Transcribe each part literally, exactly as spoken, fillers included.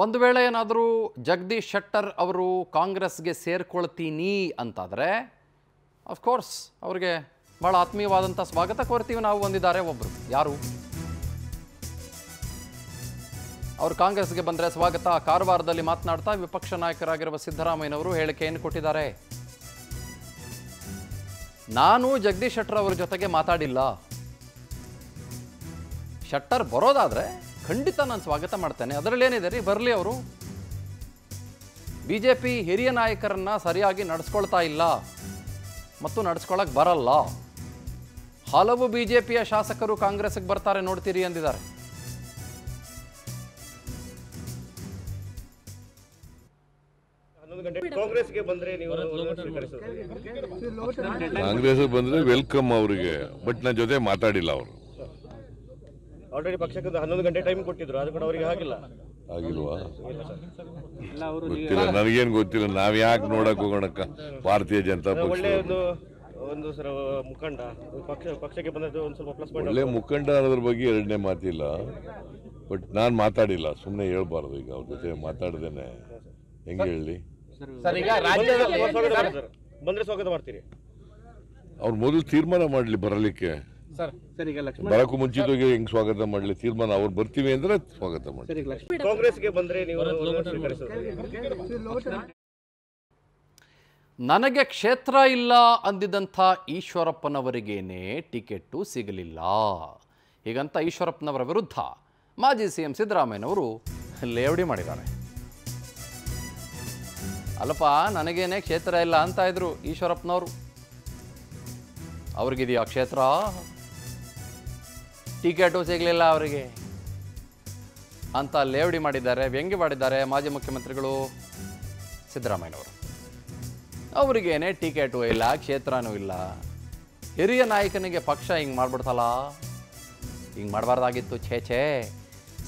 ಒಂದು ವೇಳೆ ಏನಾದರೂ ಜಗದೀಶ್ ಶೆಟ್ಟರ್ ಅವರು ಕಾಂಗ್ರೆಸ್ಗೆ ಸೇರ್ಕೊಳ್ತೀನಿ ಅಂತಾದರೆ ಆಫ್ಕೋರ್ಸ್ ಅವರಿಗೆ ಭಾಳ ಆತ್ಮೀಯವಾದಂಥ ಸ್ವಾಗತ ಕೋರ್ತೀವಿ ನಾವು ಹೊಂದಿದ್ದಾರೆ ಒಬ್ಬರು. ಯಾರು ಅವರು ಕಾಂಗ್ರೆಸ್ಗೆ ಬಂದರೆ ಸ್ವಾಗತ. ಕಾರವಾರದಲ್ಲಿ ಮಾತನಾಡ್ತಾ ವಿಪಕ್ಷ ನಾಯಕರಾಗಿರುವ ಸಿದ್ದರಾಮಯ್ಯನವರು ಹೇಳಿಕೆಯನ್ನು ಕೊಟ್ಟಿದ್ದಾರೆ. ನಾನು ಜಗದೀಶ್ ಶೆಟ್ಟರ್ ಅವರ ಜೊತೆಗೆ ಮಾತಾಡಿಲ್ಲ, ಶೆಟ್ಟರ್ ಬರೋದಾದರೆ ಖಂಡಿತ ನಾನು ಸ್ವಾಗತ ಮಾಡ್ತೇನೆ, ಅದರಲ್ಲಿ ಏನಿದೆ ರೀ, ಬರಲಿ. ಅವರು ಬಿ ಜೆ ಪಿ ಹಿರಿಯ ನಾಯಕರನ್ನು ಸರಿಯಾಗಿ ನಡೆಸ್ಕೊಳ್ತಾ ಇಲ್ಲ ಮತ್ತು ನಡೆಸ್ಕೊಳ್ಳೋಕೆ ಬರಲ್ಲ. ಹಲವು ಬಿ ಜೆ ಪಿಯ ಶಾಸಕರು ಕಾಂಗ್ರೆಸ್ಗೆ ಬರ್ತಾರೆ ನೋಡ್ತೀರಿ ಎಂದಿದ್ದಾರೆ. ಕಾಂಗ್ರೆಸ್ಗೆ ಬಂದ್ರೆ ಕಾಂಗ್ರೆಸ್ಗೆ ಬಂದ್ರೆ ವೆಲ್ಕಮ್ ಅವರಿಗೆ, ಬಟ್ ನನ್ನ ಜೊತೆ ಮಾತಾಡಿಲ್ಲ ಅವರು. ಆಲ್ರೆಡಿ ಪಕ್ಷಕ್ಕೆ ಹನ್ನೊಂದು ಗಂಟೆ ಟೈಮ್ ಕೊಟ್ಟಿದ್ರು, ಅದು ಕೂಡ ಅವರಿಗೆ ಆಗಿಲ್ಲ. ಆಗಿಲ್ವಾ ಗೊತ್ತಿಲ್ಲ, ನನಗೇನು ಗೊತ್ತಿಲ್ಲ. ನಾವ್ ಯಾಕೆ ನೋಡಕ್ ಹೋಗೋಣಕ್ಕ? ಭಾರತೀಯ ಜನತಾ ಪಕ್ಷ ಒಂದು ಮುಖಂಡ ಪಕ್ಷಕ್ಕೆ ಬಂದ್ರೆ ಒಂದು ಸ್ವಲ್ಪ ಪ್ಲಸ್ ಒಳ್ಳೆ ಮುಖಂಡ ಅನ್ನೋದ್ರ ಬಗ್ಗೆ ಎರಡನೇ ಮಾತಿಲ್ಲ. ಬಟ್ ನಾನು ಮಾತಾಡಿಲ್ಲ, ಸುಮ್ಮನೆ ಹೇಳ್ಬಾರ್ದು. ಈಗ ಅವ್ರ ಜೊತೆ ಮಾತಾಡ್ದೇನೆ ಹೆಂಗೆ ಹೇಳಿ? ಅವ್ರು ಮೊದಲು ತೀರ್ಮಾನ ಮಾಡಲಿ ಬರಲಿಕ್ಕೆ, ಬರಕ್ಕೂ ಮುಂಚಿತವಾಗಿ ಹೆಂಗ್ ಸ್ವಾಗತ ಮಾಡಲಿ ತೀರ್ಮಾನ. ಅವ್ರು ಬರ್ತೀವಿ ಅಂದ್ರೆ ಸ್ವಾಗತ ಮಾಡಿ. ಕಾಂಗ್ರೆಸ್ಗೆ ಬಂದ್ರೆ ನನಗೆ ಕ್ಷೇತ್ರ ಇಲ್ಲ ಅಂದಿದ್ದಂಥ ಈಶ್ವರಪ್ಪನವರಿಗೇನೆ ಟಿಕೆಟ್ಟು ಸಿಗಲಿಲ್ಲ, ಹೀಗಂತ ಈಶ್ವರಪ್ಪನವರ ವಿರುದ್ಧ ಮಾಜಿ ಸಿ ಎಂ ಸಿದ್ದರಾಮಯ್ಯನವರು ಲೇವಡಿ ಮಾಡಿದ್ದಾರೆ. ಅಲ್ಲಪ್ಪ, ನನಗೇನೆ ಕ್ಷೇತ್ರ ಇಲ್ಲ ಅಂತ ಇದ್ರು ಈಶ್ವರಪ್ಪನವರು, ಅವ್ರಿಗಿದೆಯಾ ಕ್ಷೇತ್ರ? ಟಿಕೆಟು ಸಿಗಲಿಲ್ಲ ಅವರಿಗೆ ಅಂತ ಲೇವಡಿ ಮಾಡಿದ್ದಾರೆ, ವ್ಯಂಗ್ಯ ಮಾಡಿದ್ದಾರೆ ಮಾಜಿ ಮುಖ್ಯಮಂತ್ರಿಗಳು ಸಿದ್ದರಾಮಯ್ಯನವರು. ಅವರಿಗೇನೆ ಟಿಕೆಟು ಇಲ್ಲ, ಕ್ಷೇತ್ರನೂ ಇಲ್ಲ, ಹಿರಿಯ ನಾಯಕನಿಗೆ ಪಕ್ಷ ಹಿಂಗೆ ಮಾಡ್ಬಿಡ್ತಲ್ಲ, ಹಿಂಗೆ ಮಾಡಬಾರ್ದಾಗಿತ್ತು. ಛೇ ಛೇ,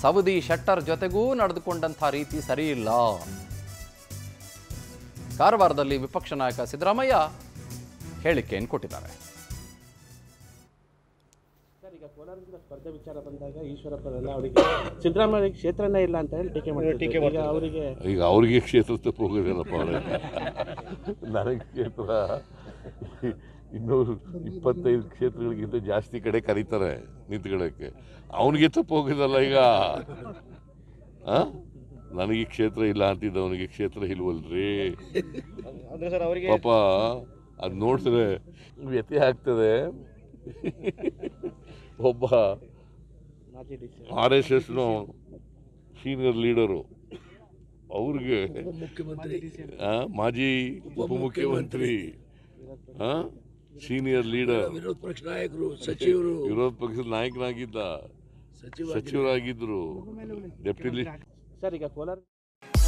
ಸವದಿ ಶೆಟ್ಟರ್ ಜೊತೆಗೂ ನಡೆದುಕೊಂಡಂಥ ರೀತಿ ಸರಿ ಇಲ್ಲ. ಕಾರವಾರದಲ್ಲಿ ವಿಪಕ್ಷ ನಾಯಕ ಸಿದ್ದರಾಮಯ್ಯ ಹೇಳಿಕೆಯನ್ನು ಕೊಟ್ಟಿದ್ದಾರೆ. ಈಗ ಕೋಲಾರದಿಂದ ಸ್ಪರ್ಧೆ ವಿಚಾರ ಬಂದಾಗ ಈಶ್ವರಪ್ಪನಲ್ಲ ಅವರಿಗೆ ಸಿದ್ದರಾಮಯ್ಯ ಕ್ಷೇತ್ರನೇ ಇಲ್ಲ ಅಂತ ಹೇಳಿ ಟೀಕೆ ಮಾಡಿ ಟೀಕೆ ಮಾಡಿ ಅವರಿಗೆ ಈಗ ಅವ್ರಿಗೆ ಕ್ಷೇತ್ರ ತಪ್ಪು ಹೋಗಿದೆಯಲ್ಲಪ್ಪ. ನನಗೆ ಕ್ಷೇತ್ರ ಇನ್ನೂರು ಇಪ್ಪತ್ತೈದು ಕ್ಷೇತ್ರಗಳಿಗಿಂತ ಜಾಸ್ತಿ ಕಡೆ ಕರೀತಾರೆ ನಿಂತ್ಕೊಳ್ಳೋಕ್ಕೆ, ಅವನಿಗೆ ತಪ್ಪು ಹೋಗಿದಲ್ಲ. ಈಗ ನನಗೆ ಕ್ಷೇತ್ರ ಇಲ್ಲ ಅಂತಿದ್ದ ಅವನಿಗೆ ಕ್ಷೇತ್ರ ಇಲ್ವಲ್ರಿ? ಪಾಪ ಅದು ನೋಡಿದ್ರೆ ವ್ಯತ್ಯಯ ಆಗ್ತದೆ. ಒಬ್ಬ ಆರ್ ಎಸ್ ಎಸ್ನು ಸೀನಿಯರ್ ಲೀಡರು, ಅವ್ರಿಗೆ ಮಾಜಿ ಉಪಮುಖ್ಯಮಂತ್ರಿ, ಸೀನಿಯರ್ ಲೀಡರ್, ವಿರೋಧ ಪಕ್ಷ ನಾಯಕರು, ಸಚಿವರು, ವಿರೋಧ ಪಕ್ಷದ ನಾಯಕನಾಗಿದ್ದ, ಸಚಿವರಾಗಿದ್ದರು, ಡೆಪ್ಯೂಟಿ ಸರ್. ಈಗ ಕೋಲಾರ